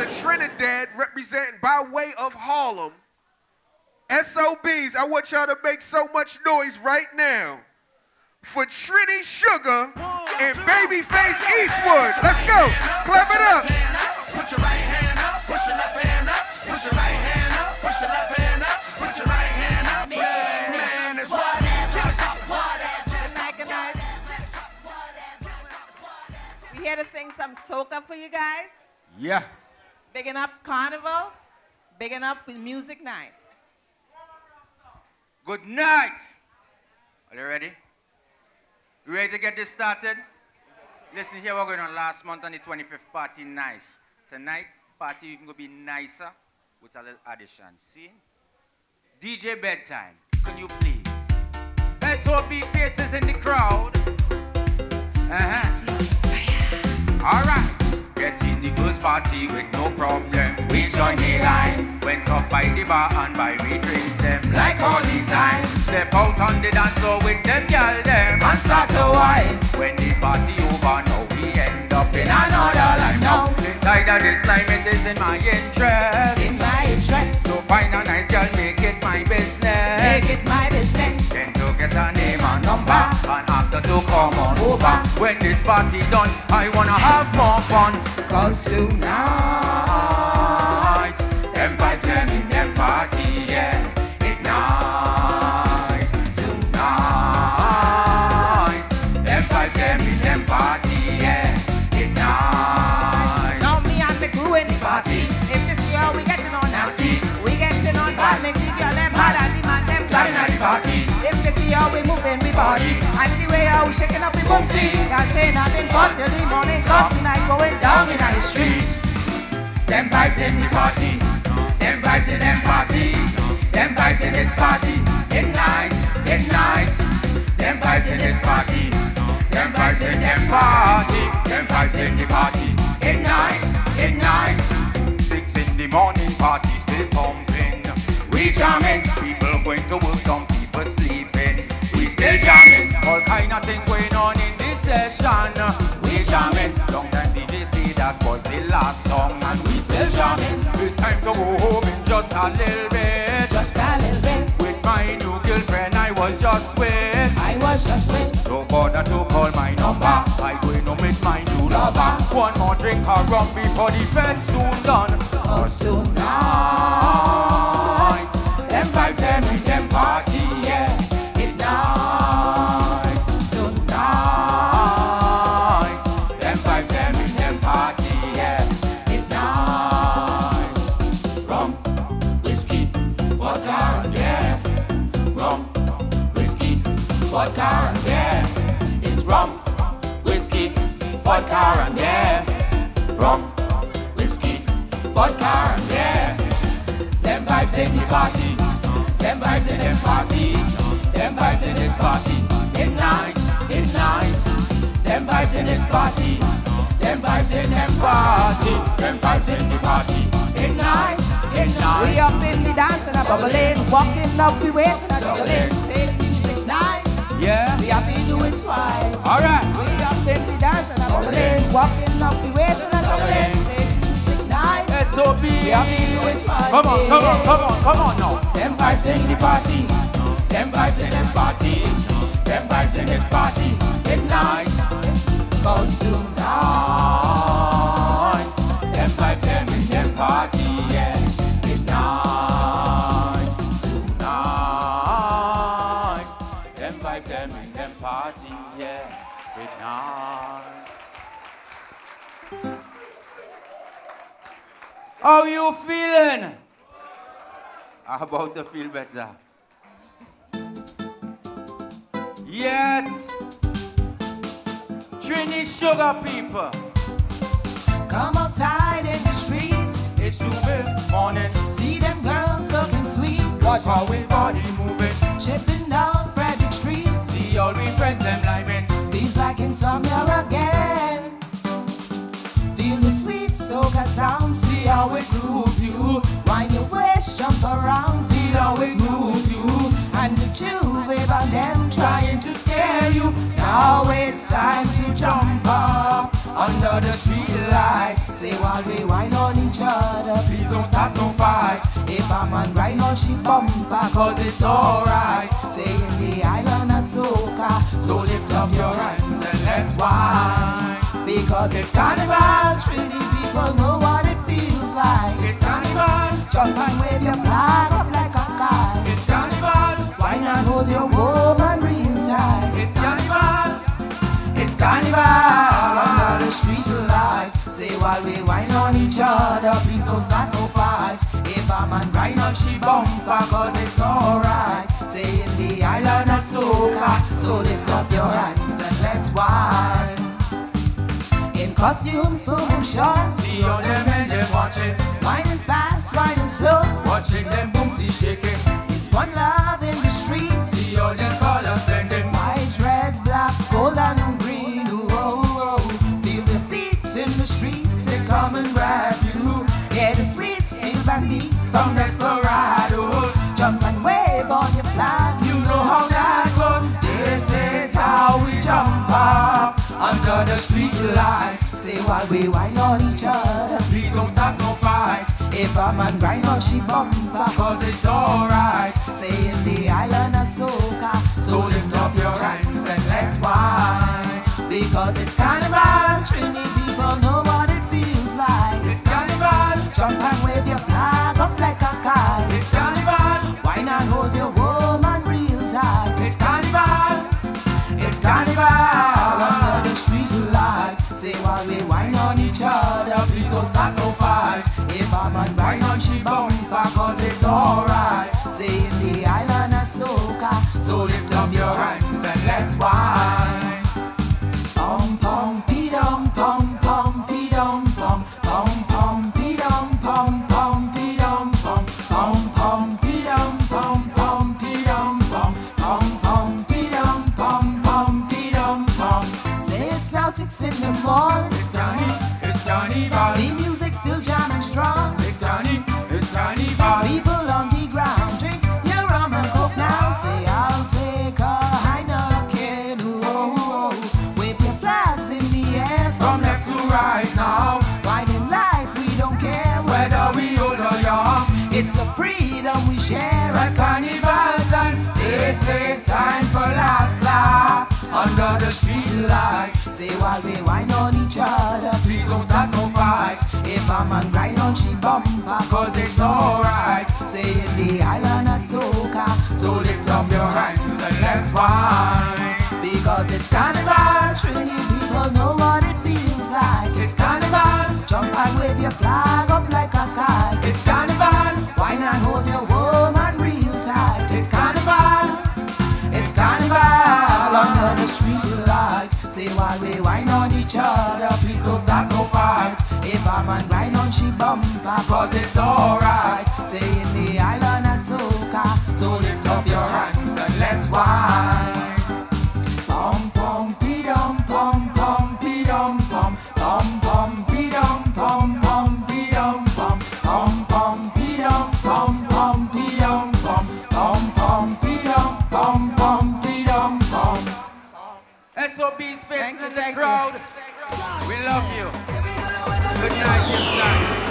out of Trinidad, representing by way of Harlem, SOB's, I want y'all to make so much noise right now for Trini Sugar and Baby Face Eastwood. Let's go. Clap it up. Put your right hand up, push your left hand up, push your right hand up, push your left hand up, put your right hand up. Man, it's whatever. We here to sing some soca for you guys. Yeah. Bigging up Carnival, bigging up with music nice. Good night. Are you ready? You ready to get this started? Listen here, we're going on last month on the 25th, party nice. Tonight, party you can go be nicer with a little addition. See? DJ Bedtime, can you please? SOB faces in the crowd. All right. Get in the first party with no problems. We join the line. Went up by the bar and by we drinks them like all the time. Step out on the dance floor with them girl them and start to whine. When the party over now we end up in another line. Now inside of this line it is in my interest. In my interest. So find a nice girl, make it my business. Make it my business. Then to get a name and number and ask her to come on over. When this party done, I wanna have more fun. 'Cause tonight, them vibes them in them party, yeah. It's nice. Tonight, them vibes them in them party, yeah. It's nice. Now me and the crew in the party. If this year we getting on nasty, we getting on bad. Make the girl them mad and the man them clapping at the party. If this year we moving we body, and the way how we shaking up we bouncy. Can't say nothing but till the morning comes. Down in the street, them vibes in the party, them vibes in them party, them vibes in this party, it's nice, them vibes in this party, them vibes in them party, them vibes in the party, it's nice, 6 in the morning party still pumping, we jamming, people going to work, some people sleeping, we still jamming, all kind of thing going on in this session, we jamming, long time DJ say that was the last song and we still jamming. It's time to go home in just a little bit, just a little bit. With my new girlfriend I was just with. No bother to call my number, I going to make my new lover. One more drink or rum before the fed soon done. 'Cause tonight, them vibes them in them party, yeah. It's nice. Tonight, them vibes them in them party, yeah. It's nice. Rum, whiskey, vodka, yeah. Rum, whiskey, vodka, yeah. It's rum, whiskey, vodka, yeah. Rum, whiskey, vodka, yeah. Them vibes in the party. Them vibes in them party. Them vibes in this party. It's nice, it's nice. Them vibes in this party. Them vibes in them party. Them vibes in the party. It's nice, it's nice. We up in the dance and a bubbling, walking up, we waiting and a juggling. Take music nice, yeah. We up in doing twice. All right. We up in the dance and a bubbling, walking up, we waiting and a juggling. SOB, come on now. Them vibes in the party, them vibes in them party, them vibes in this party, it's nice. 'Cause tonight, them vibes them in them party, yeah, it's nice. Tonight, them vibes them in them party, yeah, it's nice. How you feeling? I'm about to feel better. Yes. Trini Sugar people. Come outside in the streets. It's humid morning. See them girls looking sweet. Watch how we body moving. Chipping down Frederick Street. See all we friends them liming. Feels like insomnia again. Feel the sweet soca sound, see how it grooves you. Wind your waist, jump around, feel how it moves you. And the juve about them trying to scare you. Now it's time to jump up on under the street light. Say while we whine on each other, please don't start no fight. If a man right now she bumper, cause it's alright. Say in the island of soca, so lift up your hands and let's whine. Because it's carnival, Trini people know what it feels like. It's carnival, jump and wave your flag up like a kite. It's carnival, why not hold your woman real tight. It's carnival, it's carnival, under the street light. Say while we whine on each other, please don't start no fight. If a man right now she bumper, cause it's alright. Say in the island of soca, so lift up your hands and let's whine. Costumes, boom shots, see all them men, them watching. Winding fast, winding slow, watching them boomsy shaking. It's one love in the street, see all them colors blending. White, red, black, gold and green, ooh, oh, oh. Feel the beats in the streets, they come and grab you. Yeah, the sweet steel and beat from desperados. Jump and wave on your flag, you know how that goes. This is how we jump up under the street light. Say while we whine on each other, please don't start no fight. If a man grind on she bumper, cause it's alright. Say in the island of soca, so lift up your hands and let's whine. Because it's carnival, Trini people know what it feels like. It's carnival, jump and wave your flag up like a kite. It's carnival, why not hold your woman real tight. It's carnival, it's carnival, say while we whine on each other, please don't start no fight. If a man whine on she bumper, cause it's alright. Say in the island of soca, so lift up your hands and let's whine. Pom pom pee dum pom pom pee dum pom pom pom pee dum pom pom pee dum pom pom pom pee dum pom pom pee dum pom pom pom pee dum pom pom pee dum pom. Say it's now 6 in the morning. It's carnival, it's carnival. The music still jamming strong. It's carnival, it's carnival. People on the ground drink your rum and coke now. Say I'll take a Heineken. Ooh, oh, oh. Wave your flags in the air from left to right now. Wine in life, we don't care whether we old or young. It's a freedom we share at carnival time. This is time for last laugh under the street light. Say while we whine on each other, please don't start no fight. If a man grind on she bumper, cause it's alright. Say in the island of soca, so lift up your hands and let's whine. Because it's carnival, Trini people know what it feels like. It's carnival, jump and wave your flag up like a kite. It's carnival, why not hold your woman real tight. It's carnival, it's carnival, under the street light. Say while we whine on each other, please don't start no fight. If a man grind on she bumper, cause it's alright. Say in the island of soca, so lift up your hands and let's whine. Pom pom pee dum pom pom pee dum pom pom pom pee dum pom pom pee dum pom pom pom pee dum pom pom pee dum pom pom pom pee dum pom pom pee dum pom. SOB's Faces in the Crowd. We love you. Good night, good night.